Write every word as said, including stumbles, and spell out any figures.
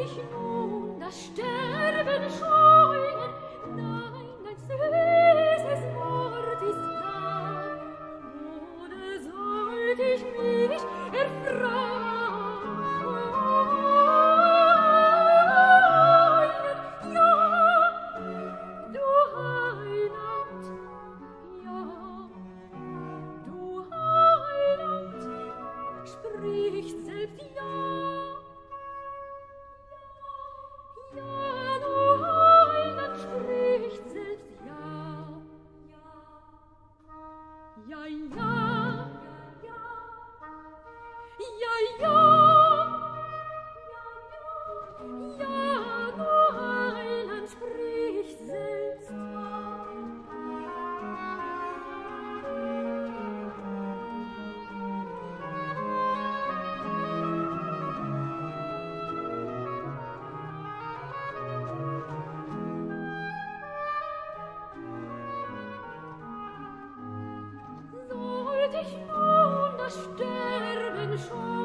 Ich nun das Sterben schon.